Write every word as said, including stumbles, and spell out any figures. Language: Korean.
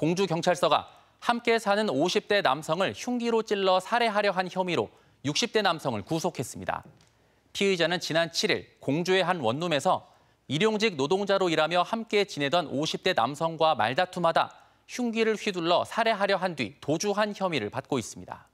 공주경찰서가 함께 사는 오십 대 남성을 흉기로 찔러 살해하려 한 혐의로 육십 대 남성을 구속했습니다. 피의자는 지난 칠 일 공주의 한 원룸에서 일용직 노동자로 일하며 함께 지내던 오십 대 남성과 말다툼하다 흉기를 휘둘러 살해하려 한 뒤 도주한 혐의를 받고 있습니다.